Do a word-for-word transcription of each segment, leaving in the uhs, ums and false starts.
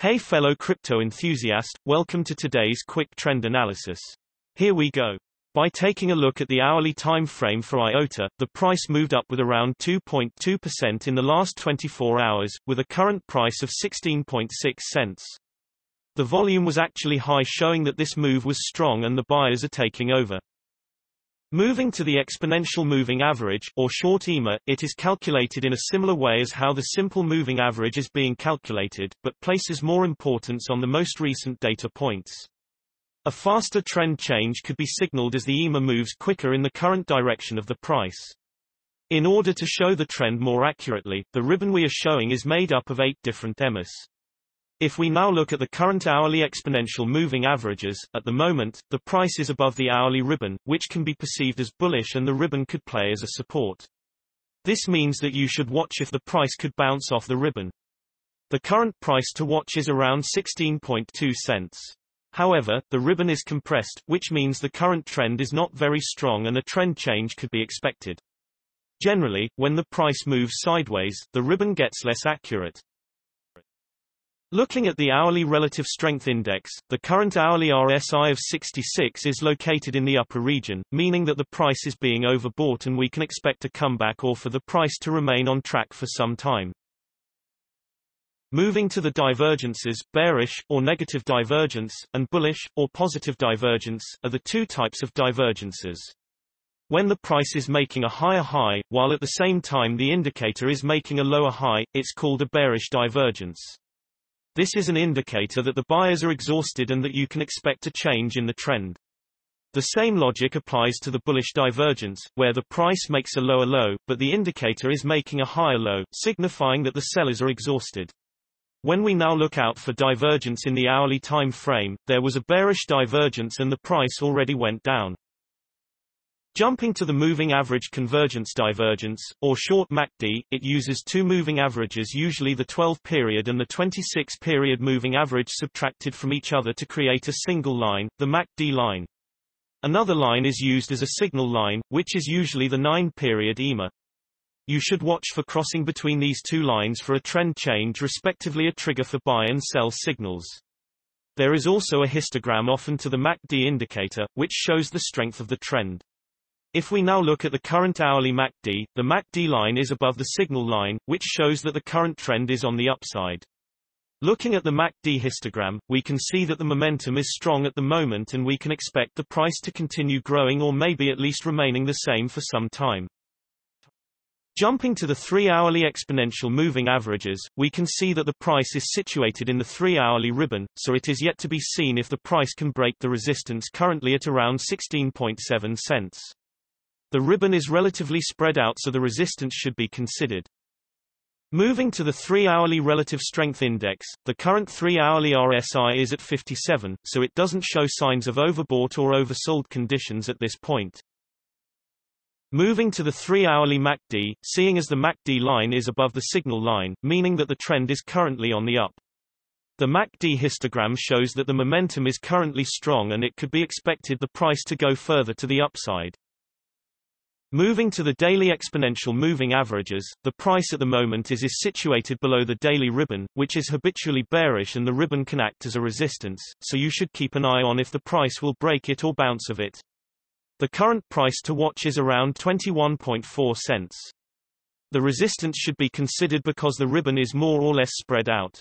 Hey fellow crypto enthusiast, welcome to today's quick trend analysis. Here we go. By taking a look at the hourly time frame for I O T A, the price moved up with around two point two percent in the last twenty-four hours, with a current price of sixteen point six cents. The volume was actually high, showing that this move was strong and the buyers are taking over. Moving to the exponential moving average, or short E M A, it is calculated in a similar way as how the simple moving average is being calculated, but places more importance on the most recent data points. A faster trend change could be signaled as the E M A moves quicker in the current direction of the price. In order to show the trend more accurately, the ribbon we are showing is made up of eight different E M As. If we now look at the current hourly exponential moving averages, at the moment, the price is above the hourly ribbon, which can be perceived as bullish, and the ribbon could play as a support. This means that you should watch if the price could bounce off the ribbon. The current price to watch is around sixteen point two cents. However, the ribbon is compressed, which means the current trend is not very strong and a trend change could be expected. Generally, when the price moves sideways, the ribbon gets less accurate. Looking at the hourly relative strength index, the current hourly R S I of sixty-six is located in the upper region, meaning that the price is being overbought and we can expect a comeback or for the price to remain on track for some time. Moving to the divergences, bearish, or negative divergence, and bullish, or positive divergence, are the two types of divergences. When the price is making a higher high, while at the same time the indicator is making a lower high, it's called a bearish divergence. This is an indicator that the buyers are exhausted and that you can expect a change in the trend. The same logic applies to the bullish divergence, where the price makes a lower low, but the indicator is making a higher low, signifying that the sellers are exhausted. When we now look out for divergence in the hourly time frame, there was a bearish divergence and the price already went down. Jumping to the moving average convergence divergence, or short M A C D, it uses two moving averages, usually the twelve period and the twenty-six period moving average subtracted from each other to create a single line, the M A C D line. Another line is used as a signal line, which is usually the nine period E M A. You should watch for crossing between these two lines for a trend change, respectively a trigger for buy and sell signals. There is also a histogram often to the M A C D indicator, which shows the strength of the trend. If we now look at the current hourly M A C D, the M A C D line is above the signal line, which shows that the current trend is on the upside. Looking at the M A C D histogram, we can see that the momentum is strong at the moment and we can expect the price to continue growing or maybe at least remaining the same for some time. Jumping to the three hourly exponential moving averages, we can see that the price is situated in the three hourly ribbon, so it is yet to be seen if the price can break the resistance currently at around sixteen point seven cents. The ribbon is relatively spread out, so the resistance should be considered. Moving to the three hourly relative strength index, the current three hourly R S I is at fifty-seven, so it doesn't show signs of overbought or oversold conditions at this point. Moving to the three hourly M A C D, seeing as the M A C D line is above the signal line, meaning that the trend is currently on the up. The M A C D histogram shows that the momentum is currently strong and it could be expected the price to go further to the upside. Moving to the daily exponential moving averages, the price at the moment is, is situated below the daily ribbon, which is habitually bearish, and the ribbon can act as a resistance, so you should keep an eye on if the price will break it or bounce of it. The current price to watch is around twenty-one point four cents. The resistance should be considered because the ribbon is more or less spread out.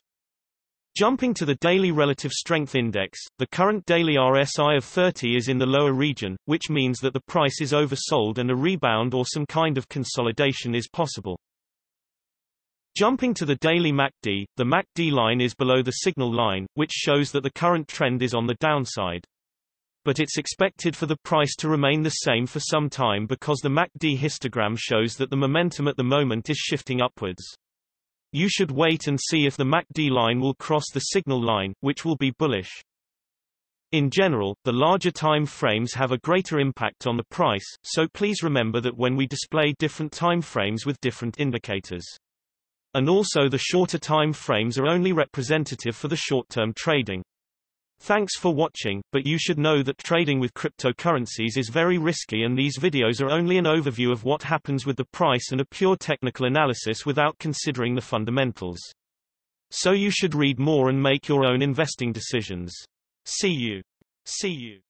Jumping to the daily relative strength index, the current daily R S I of thirty is in the lower region, which means that the price is oversold and a rebound or some kind of consolidation is possible. Jumping to the daily M A C D, the M A C D line is below the signal line, which shows that the current trend is on the downside. But it's expected for the price to remain the same for some time because the M A C D histogram shows that the momentum at the moment is shifting upwards. You should wait and see if the M A C D line will cross the signal line, which will be bullish. In general, the larger time frames have a greater impact on the price, so please remember that when we display different time frames with different indicators. And also, the shorter time frames are only representative for the short-term trading. Thanks for watching, but you should know that trading with cryptocurrencies is very risky, and these videos are only an overview of what happens with the price and a pure technical analysis without considering the fundamentals. So you should read more and make your own investing decisions. See you. See you.